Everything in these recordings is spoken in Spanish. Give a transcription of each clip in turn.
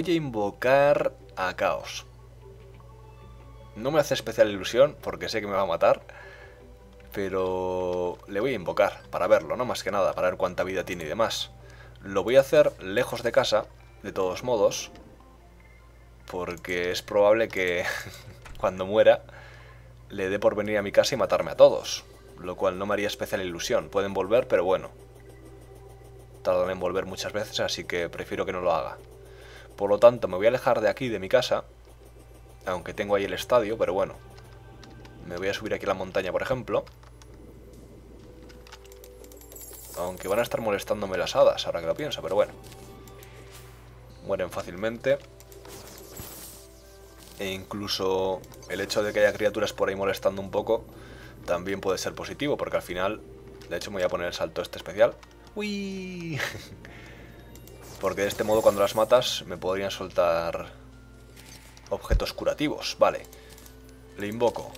voy a invocar a Chaos. No me hace especial ilusión porque sé que me va a matar, pero le voy a invocar para verlo, no más que nada, para ver cuánta vida tiene y demás. Lo voy a hacer lejos de casa, de todos modos, porque es probable que cuando muera le dé por venir a mi casa y matarme a todos, lo cual no me haría especial ilusión. Pueden volver, pero bueno, tardan en volver muchas veces, así que prefiero que no lo haga. Por lo tanto, me voy a alejar de aquí, de mi casa, aunque tengo ahí el estadio, pero bueno. Me voy a subir aquí a la montaña, por ejemplo. Aunque van a estar molestándome las hadas, ahora que lo pienso, pero bueno. Mueren fácilmente. E incluso el hecho de que haya criaturas por ahí molestando un poco también puede ser positivo, porque al final... De hecho, me voy a poner el salto este especial. ¡Uy! Porque de este modo, cuando las matas, me podrían soltar objetos curativos. Vale. Le invoco.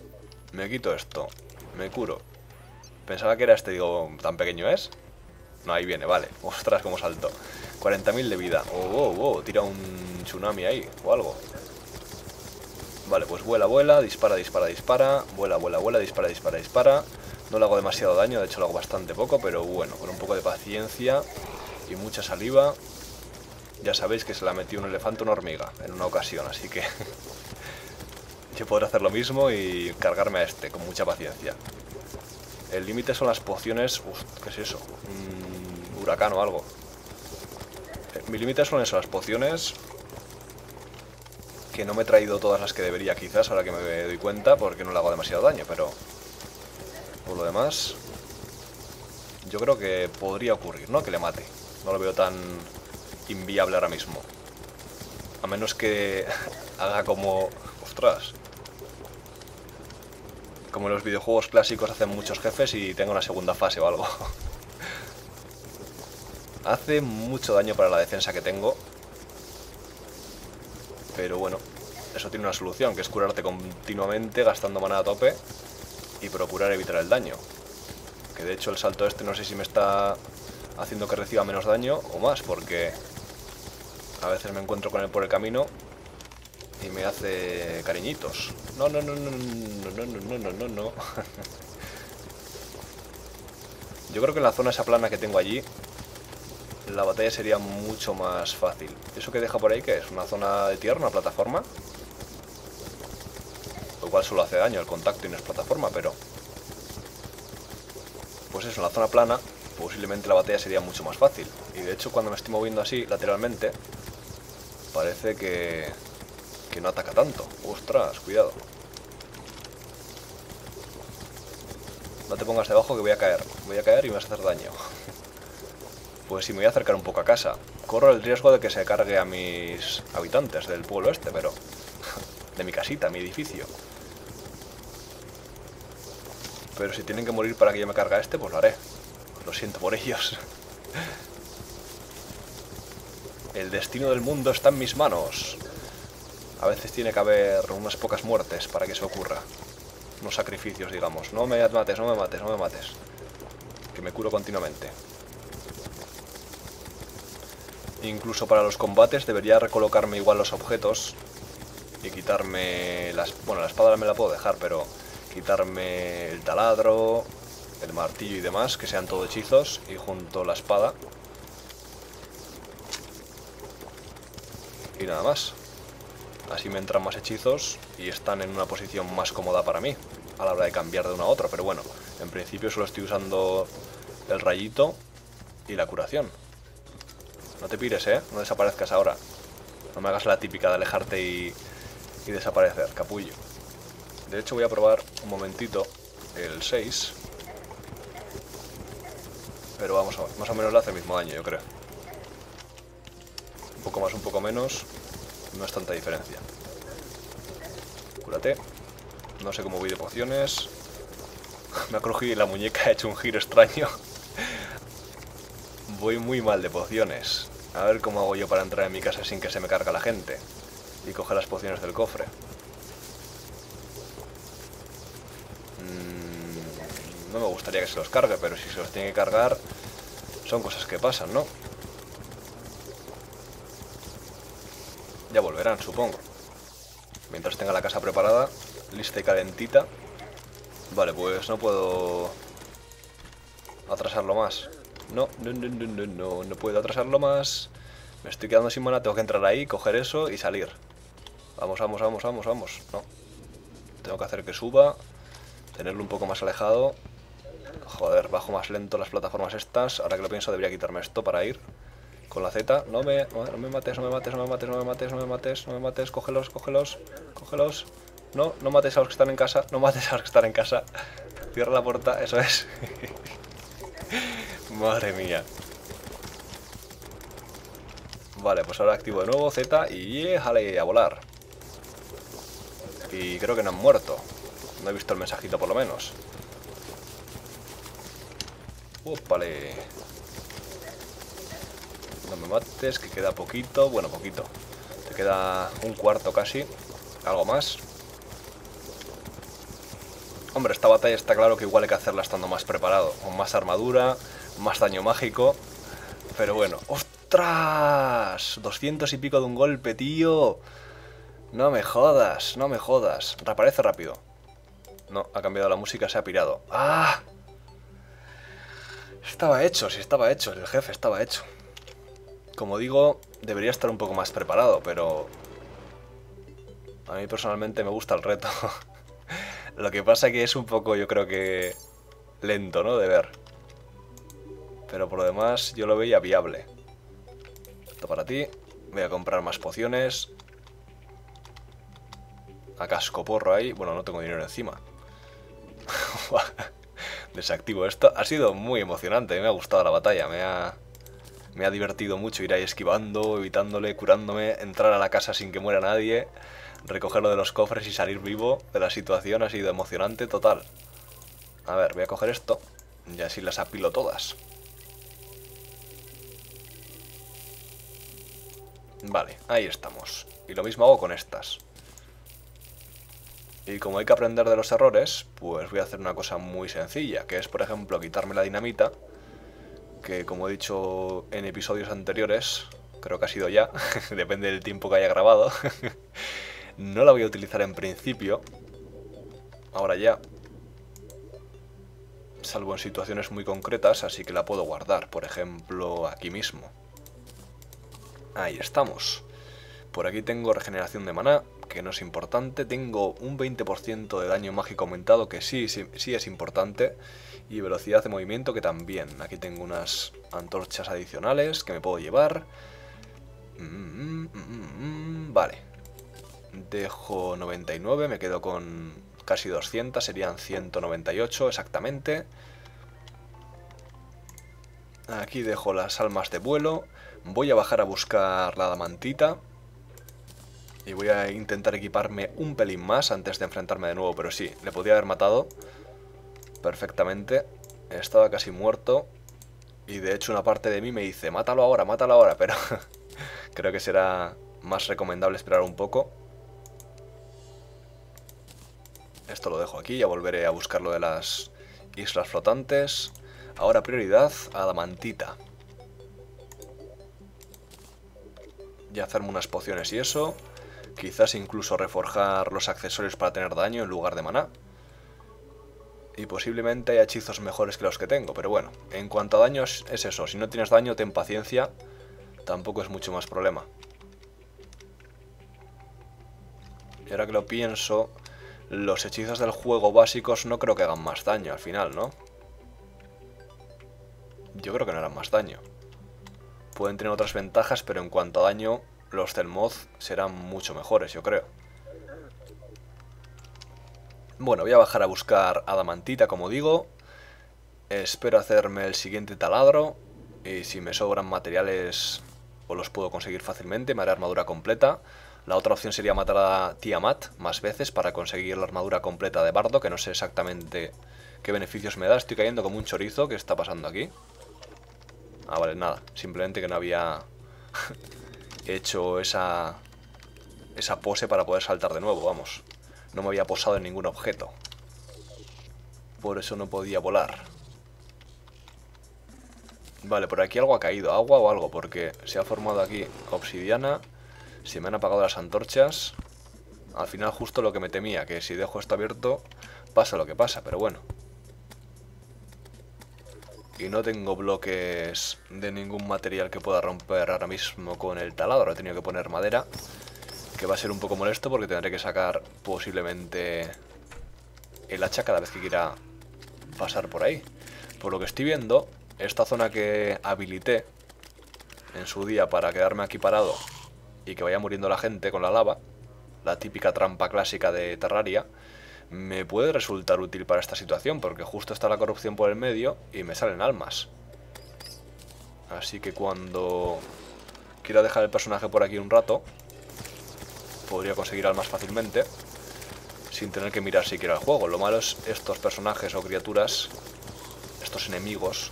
Me quito esto. Me curo. Pensaba que era este, digo, ¿tan pequeño es? No, ahí viene, vale. Ostras, cómo saltó. 40.000 de vida. Oh, oh, oh. Tira un tsunami ahí, o algo. Vale, pues vuela, vuela. Dispara, dispara, dispara. Vuela, vuela, vuela. Dispara, dispara, dispara. No le hago demasiado daño, de hecho lo hago bastante poco, pero bueno, con un poco de paciencia y mucha saliva. Ya sabéis que se la metió un elefante a una hormiga en una ocasión, así que yo podré hacer lo mismo y cargarme a este con mucha paciencia. El límite son las pociones... Uf, ¿qué es eso? Un huracán o algo. Mi límite son eso, las pociones, que no me he traído todas las que debería quizás, ahora que me doy cuenta, porque no le hago demasiado daño, pero... Por lo demás, yo creo que podría ocurrir, ¿no? Que le mate. No lo veo tan inviable ahora mismo. A menos que haga como... Ostras. Como en los videojuegos clásicos hacen muchos jefes y tenga una segunda fase o algo. Hace mucho daño para la defensa que tengo. Pero bueno, eso tiene una solución, que es curarte continuamente gastando maná a tope y procurar evitar el daño. Que de hecho el salto este no sé si me está haciendo que reciba menos daño o más, porque a veces me encuentro con él por el camino y me hace cariñitos. No, no, no, no, no, no, no, no, no. Yo creo que en la zona esa plana que tengo allí la batalla sería mucho más fácil. ¿Eso que deja por ahí qué es? ¿Una zona de tierra? ¿Una plataforma? Lo cual solo hace daño el contacto y no es plataforma, pero... Pues eso, en la zona plana, posiblemente la batalla sería mucho más fácil. Y de hecho, cuando me estoy moviendo así, lateralmente, parece que no ataca tanto. ¡Ostras! Cuidado. No te pongas debajo que voy a caer. Voy a caer y me vas a hacer daño. Pues sí, me voy a acercar un poco a casa. Corro el riesgo de que se cargue a mis habitantes del pueblo este, pero... de mi casita, mi edificio. Pero si tienen que morir para que yo me cargue a este, pues lo haré. Lo siento por ellos. El destino del mundo está en mis manos. A veces tiene que haber unas pocas muertes para que eso ocurra. Unos sacrificios, digamos. No me mates, no me mates, no me mates. Que me curo continuamente. Incluso para los combates debería recolocarme igual los objetos. Y quitarme las... Bueno, la espada me la puedo dejar, pero... Quitarme el taladro, el martillo y demás, que sean todo hechizos. Y junto la espada. Y nada más. Así me entran más hechizos y están en una posición más cómoda para mí a la hora de cambiar de uno a otro. Pero bueno, en principio solo estoy usando el rayito y la curación. No te pires, ¿eh? No desaparezcas ahora. No me hagas la típica de alejarte y desaparecer, capullo. De hecho voy a probar un momentito el 6. Pero vamos a ver, más o menos le hace el mismo daño, yo creo. Un poco más, un poco menos. No es tanta diferencia. Cúrate. No sé cómo voy de pociones. Me ha crujido la muñeca, he hecho un giro extraño. Voy muy mal de pociones. A ver cómo hago yo para entrar en mi casa sin que se me cargue la gente y coger las pociones del cofre. No me gustaría que se los cargue, pero si se los tiene que cargar, son cosas que pasan, ¿no? ya volverán, supongo. Mientras tenga la casa preparada, lista y calentita. Vale, pues no puedo atrasarlo más. No puedo atrasarlo más. Me estoy quedando sin mana, tengo que entrar ahí, coger eso y salir. Vamos. No. Tengo que hacer que suba. Tenerlo un poco más alejado. Joder, bajo más lento las plataformas estas. Ahora que lo pienso, debería quitarme esto para ir con la Z. No me mates. Cógelos. No mates a los que están en casa. Cierra la puerta, eso es. Madre mía. Vale, pues ahora activo de nuevo Z y déjale a volar. Y creo que no han muerto. No he visto el mensajito por lo menos. Vale. No me mates, que queda poquito. Bueno, poquito. Te queda un cuarto casi. Algo más. Hombre, esta batalla está claro que igual hay que hacerla estando más preparado. Con más armadura, más daño mágico. Pero bueno. ¡Ostras! 200 y pico de un golpe, tío. No me jodas. Reaparece rápido. No, ha cambiado la música, se ha pirado. ¡Ah! Estaba hecho, sí, estaba hecho. El jefe estaba hecho. Como digo, debería estar un poco más preparado, pero a mí personalmente me gusta el reto. Lo que pasa que es un poco, yo creo que lento, ¿no? De ver. Pero por lo demás, yo lo veía viable. Esto para ti. Voy a comprar más pociones. A cascoporro ahí. Bueno, no tengo dinero encima. Desactivo esto. Ha sido muy emocionante. Me ha gustado la batalla. Me ha divertido mucho ir ahí esquivando, evitándole, curándome, entrar a la casa sin que muera nadie, recogerlo de los cofres y salir vivo de la situación. Ha sido emocionante total. A ver, voy a coger esto y así las apilo todas. Vale, ahí estamos. Y lo mismo hago con estas. Y como hay que aprender de los errores, pues voy a hacer una cosa muy sencilla, que es, por ejemplo, quitarme la dinamita, que como he dicho en episodios anteriores, creo que ha sido ya, depende del tiempo que haya grabado, no la voy a utilizar en principio, ahora ya, salvo en situaciones muy concretas, así que la puedo guardar, por ejemplo, aquí mismo. Ahí estamos. Por aquí tengo regeneración de maná, que no es importante. Tengo un 20% de daño mágico aumentado, que sí es importante. Y velocidad de movimiento, que también. Aquí tengo unas antorchas adicionales que me puedo llevar. Vale. Dejo 99, me quedo con casi 200, serían 198 exactamente. Aquí dejo las almas de vuelo. Voy a bajar a buscar la adamantita. Y voy a intentar equiparme un pelín más antes de enfrentarme de nuevo. Pero sí, le podía haber matado perfectamente. Estaba casi muerto. Y de hecho una parte de mí me dice, mátalo ahora. Pero creo que será más recomendable esperar un poco. Esto lo dejo aquí. Ya volveré a buscar lo de las islas flotantes. Ahora prioridad a Adamantita. Y hacerme unas pociones y eso. Quizás incluso reforjar los accesorios para tener daño en lugar de maná. Y posiblemente haya hechizos mejores que los que tengo, pero bueno. En cuanto a daño es eso. Si no tienes daño, ten paciencia. Tampoco es mucho más problema. Y ahora que lo pienso, los hechizos del juego básicos no creo que hagan más daño al final, ¿no? Yo creo que no harán más daño. Pueden tener otras ventajas, pero en cuanto a daño, los Zelmoth serán mucho mejores, yo creo. Bueno, voy a bajar a buscar Adamantita, como digo. Espero hacerme el siguiente taladro. Y si me sobran materiales o los puedo conseguir fácilmente, me haré armadura completa. La otra opción sería matar a Tiamat más veces para conseguir la armadura completa de Bardo, que no sé exactamente qué beneficios me da. Estoy cayendo como un chorizo. ¿Qué está pasando aquí? Ah, vale, nada. Simplemente que no había hecho esa pose para poder saltar de nuevo, vamos. No me había posado en ningún objeto. Por eso no podía volar. Vale, por aquí algo ha caído. Agua o algo, porque se ha formado aquí obsidiana. Se me han apagado las antorchas. Al final justo lo que me temía, que si dejo esto abierto pasa lo que pasa, pero bueno. Y no tengo bloques de ningún material que pueda romper ahora mismo con el taladro. He tenido que poner madera, que va a ser un poco molesto porque tendré que sacar posiblemente el hacha cada vez que quiera pasar por ahí. Por lo que estoy viendo, esta zona que habilité en su día para quedarme aquí parado y que vaya muriendo la gente con la lava, la típica trampa clásica de Terraria, me puede resultar útil para esta situación, porque justo está la corrupción por el medio y me salen almas. Así que cuando quiera dejar el personaje por aquí un rato, podría conseguir almas fácilmente, sin tener que mirar siquiera el juego. Lo malo es estos personajes o criaturas, estos enemigos,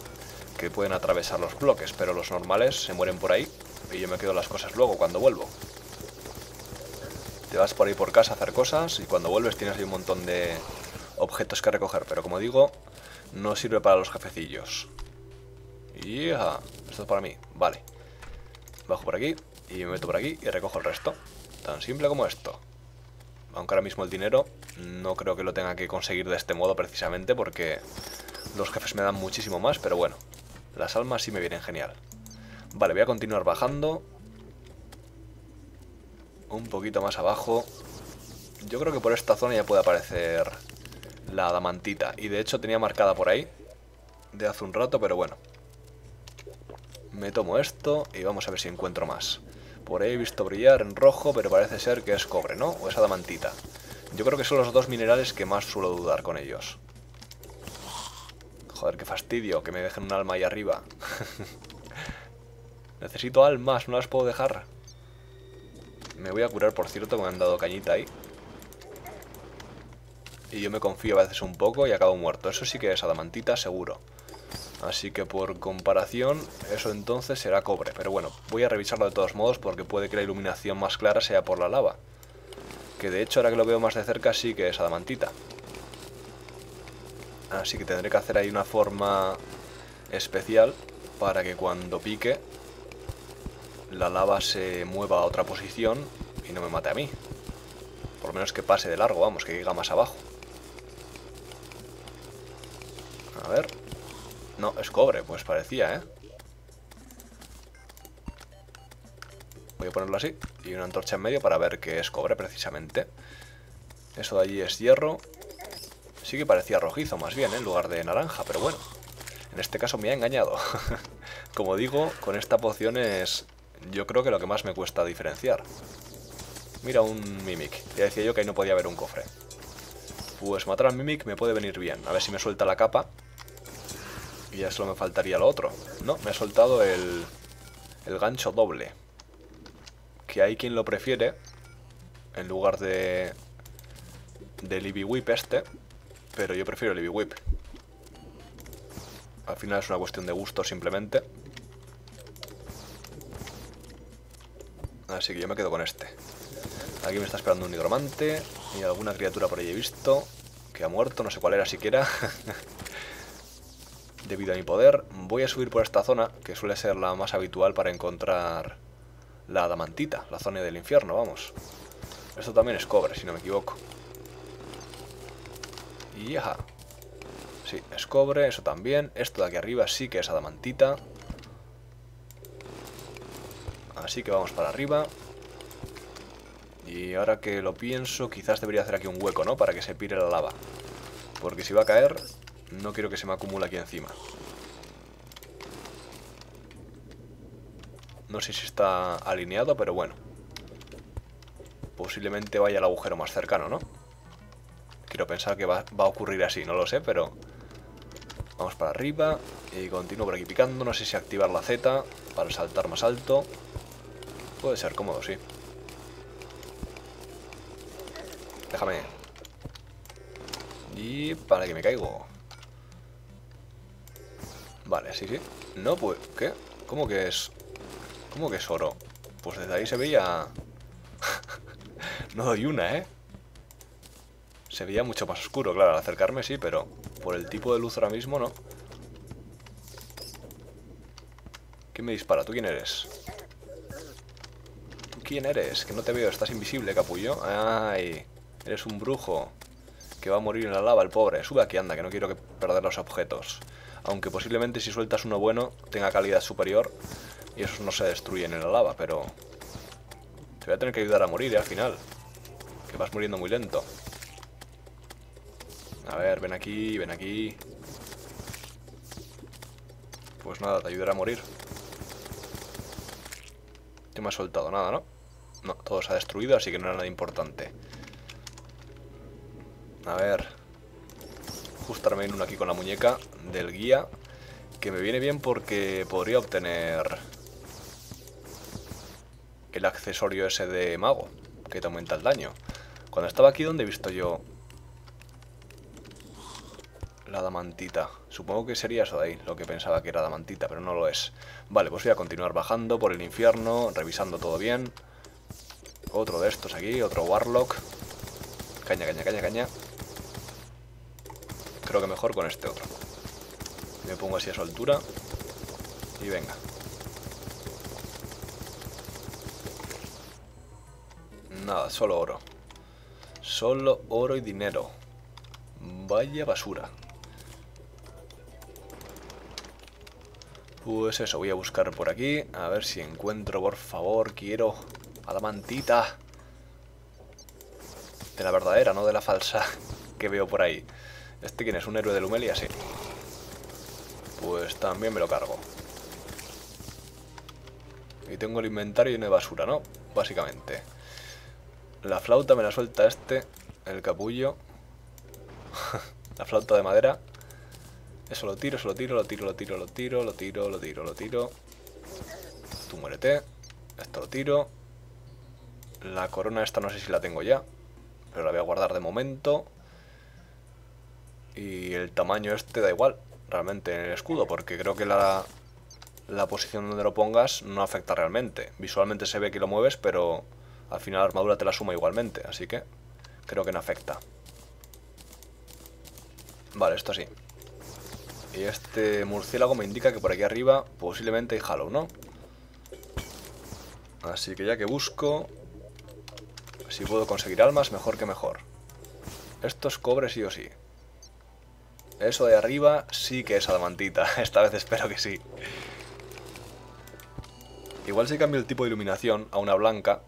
que pueden atravesar los bloques, pero los normales se mueren por ahí y yo me quedo las cosas luego cuando vuelvo. Te vas por ahí por casa a hacer cosas y cuando vuelves tienes ahí un montón de objetos que recoger, pero como digo, no sirve para los jefecillos. ¡Yeah! Esto es para mí, vale. Bajo por aquí y me meto por aquí y recojo el resto. Tan simple como esto. Aunque ahora mismo el dinero no creo que lo tenga que conseguir de este modo precisamente, porque los jefes me dan muchísimo más, pero bueno. Las almas sí me vienen genial. Vale, voy a continuar bajando. Un poquito más abajo. Yo creo que por esta zona ya puede aparecer la adamantita. Y de hecho tenía marcada por ahí de hace un rato, pero bueno. Me tomo esto y vamos a ver si encuentro más. Por ahí he visto brillar en rojo, pero parece ser que es cobre, ¿no? O es adamantita. Yo creo que son los dos minerales que más suelo dudar con ellos. Joder, qué fastidio, que me dejen un alma ahí arriba. Necesito almas, no las puedo dejar. Me voy a curar, por cierto, que me han dado cañita ahí. Y yo me confío a veces un poco y acabo muerto. Eso sí que es adamantita, seguro. Así que por comparación, eso entonces será cobre. Pero bueno, voy a revisarlo de todos modos porque puede que la iluminación más clara sea por la lava. Que de hecho, ahora que lo veo más de cerca, sí que es adamantita. Así que tendré que hacer ahí una forma especial para que cuando pique la lava se mueva a otra posición y no me mate a mí. Por lo menos que pase de largo, vamos, que llegue más abajo. A ver. No, es cobre, pues parecía, ¿eh? Voy a ponerlo así y una antorcha en medio para ver que es cobre precisamente. Eso de allí es hierro. Sí que parecía rojizo más bien, ¿eh?, en lugar de naranja, pero bueno. En este caso me ha engañado. Como digo, con esta poción es, yo creo que lo que más me cuesta diferenciar. Mira, un Mimic. Ya decía yo que ahí no podía haber un cofre. Pues matar al Mimic me puede venir bien. A ver si me suelta la capa. Y ya solo me faltaría lo otro. No, me ha soltado el gancho doble. Que hay quien lo prefiere, en lugar de del Ivy Whip este. Pero yo prefiero el Ivy Whip. Al final es una cuestión de gusto simplemente. Así que yo me quedo con este. Aquí me está esperando un nigromante. Y alguna criatura por ahí he visto que ha muerto, no sé cuál era siquiera. Debido a mi poder, voy a subir por esta zona, que suele ser la más habitual para encontrar la adamantita, la zona del infierno, vamos. Esto también es cobre, si no me equivoco. ¡Yaja! Sí, es cobre, eso también. Esto de aquí arriba sí que es adamantita. Así que vamos para arriba. Y ahora que lo pienso, quizás debería hacer aquí un hueco, ¿no? Para que se pire la lava. Porque si va a caer, no quiero que se me acumule aquí encima. No sé si está alineado, pero bueno. Posiblemente vaya al agujero más cercano, ¿no? Quiero pensar que va a ocurrir así, no lo sé, pero vamos para arriba y continúo por aquí picando. No sé si activar la Z para saltar más alto. Puede ser cómodo, sí. Déjame. Y para que me caigo. Vale, sí, sí. No, pues, ¿qué? ¿Cómo que es? ¿Cómo que es oro? Pues desde ahí se veía... No doy una, ¿eh? Se veía mucho más oscuro, claro, al acercarme sí, pero por el tipo de luz ahora mismo no. ¿Quién me dispara? ¿Tú quién eres? ¿Quién eres? Que no te veo, estás invisible, capullo. Ay, eres un brujo que va a morir en la lava, el pobre. Sube aquí, anda, que no quiero perder los objetos. Aunque posiblemente si sueltas uno bueno tenga calidad superior y esos no se destruyen en la lava, pero te voy a tener que ayudar a morir, al final, que vas muriendo muy lento. A ver, ven aquí, ven aquí. Pues nada, te ayudará a morir. Te me ha soltado nada, ¿no? No, todo se ha destruido, así que no era nada importante. A ver, ajustarme en uno aquí con la muñeca del guía, que me viene bien porque podría obtener el accesorio ese de mago, que te aumenta el daño. Cuando estaba aquí, ¿dónde he visto yo la adamantita? Supongo que sería eso de ahí, lo que pensaba que era adamantita, pero no lo es. Vale, pues voy a continuar bajando por el infierno, revisando todo bien. Otro de estos aquí, otro warlock. Caña, caña, caña, caña. Creo que mejor con este otro. Me pongo así a su altura. Y venga. Nada, solo oro. Solo oro y dinero. Vaya basura. Pues eso, voy a buscar por aquí. A ver si encuentro, por favor. Quiero adamantita. De la verdadera, no de la falsa que veo por ahí. ¿Este quién es? ¿Un héroe de Lumelia? Sí. Pues también me lo cargo. Y tengo el inventario lleno de basura, ¿no? Básicamente. La flauta me la suelta este, el capullo. La flauta de madera. Eso lo tiro, eso lo tiro, lo tiro, lo tiro, lo tiro, lo tiro, lo tiro, lo tiro. Tú muérete. Esto lo tiro. La corona esta no sé si la tengo ya, pero la voy a guardar de momento. Y el tamaño este da igual, realmente, en el escudo, porque creo que la posición donde lo pongas no afecta realmente. Visualmente se ve que lo mueves, pero al final la armadura te la suma igualmente, así que creo que no afecta. Vale, esto sí. Y este murciélago me indica que por aquí arriba posiblemente hay Halo, ¿no? Así que ya que busco, si puedo conseguir almas, mejor que mejor. Esto es cobre sí o sí. Eso de arriba sí que es adamantita. Esta vez espero que sí. Igual si cambio el tipo de iluminación a una blanca.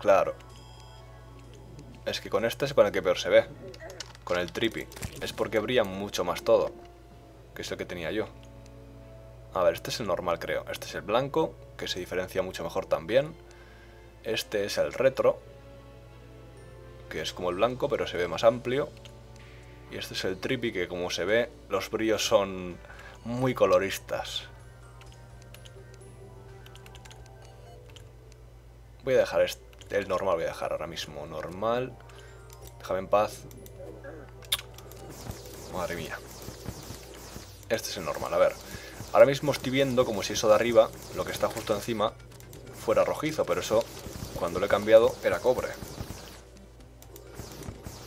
Claro. Es que con este es con el que peor se ve. Con el trippy. Es porque brilla mucho más todo, que es lo que tenía yo. A ver, este es el normal, creo. Este es el blanco, que se diferencia mucho mejor también. Este es el retro, que es como el blanco, pero se ve más amplio. Y este es el trippy, que como se ve, los brillos son muy coloristas. Voy a dejar este, el normal voy a dejar ahora mismo. Normal. Déjame en paz. Madre mía. Este es el normal, a ver. Ahora mismo estoy viendo como si eso de arriba, lo que está justo encima, fuera rojizo, pero eso, cuando lo he cambiado, era cobre.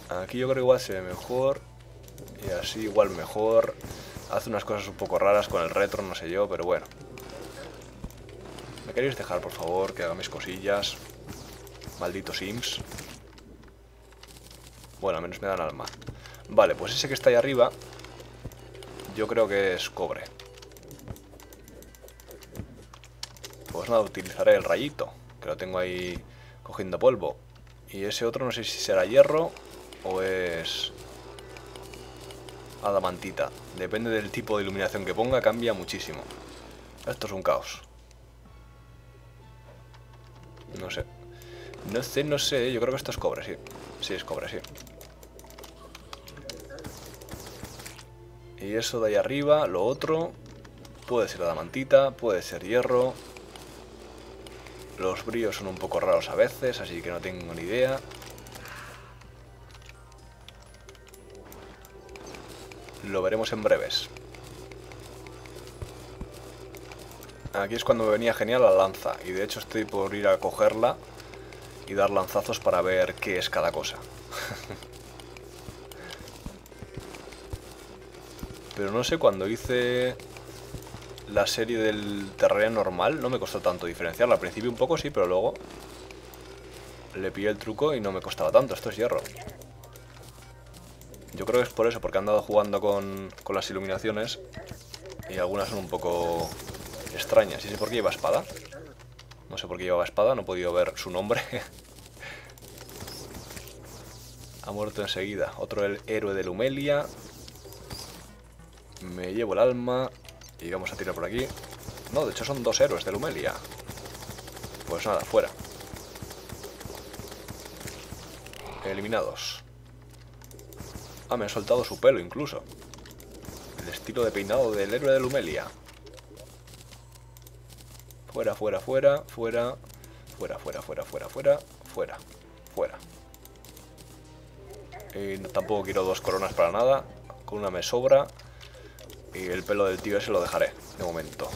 Aquí yo creo que igual se ve mejor. Y así igual mejor. Hace unas cosas un poco raras con el retro, no sé yo, pero bueno. ¿Me queréis dejar, por favor, que haga mis cosillas? Malditos Sims. Bueno, al menos me dan alma. Vale, pues ese que está ahí arriba yo creo que es cobre. Pues nada, utilizaré el rayito, que lo tengo ahí cogiendo polvo. Y ese otro no sé si será hierro o es adamantita. Depende del tipo de iluminación que ponga, cambia muchísimo. Esto es un caos. No sé. No sé, no sé. Yo creo que esto es cobre, sí. Sí, es cobre, sí. Y eso de ahí arriba, lo otro, puede ser adamantita, puede ser hierro. Los brillos son un poco raros a veces, así que no tengo ni idea. Lo veremos en breves. Aquí es cuando me venía genial la lanza. Y de hecho estoy por ir a cogerla y dar lanzazos para ver qué es cada cosa. Pero no sé, cuando hice la serie del Terraria normal no me costó tanto diferenciarla. Al principio un poco sí, pero luego le pillé el truco y no me costaba tanto. Esto es hierro. Yo creo que es por eso, porque han dado jugando con las iluminaciones y algunas son un poco extrañas. ¿Y sé por qué lleva espada? No sé por qué llevaba espada, no he podido ver su nombre. Ha muerto enseguida. Otro el héroe de Lumelia. Me llevo el alma y vamos a tirar por aquí. No, de hecho son dos héroes de Lumelia. Pues nada, fuera. Eliminados. Ah, me han soltado su pelo incluso. El estilo de peinado del héroe de Lumelia. Fuera, fuera, fuera, fuera. Fuera, fuera, fuera, fuera, fuera. Fuera, fuera. Y tampoco quiero dos coronas para nada. Con una me sobra. Y el pelo del tío ese lo dejaré de momento.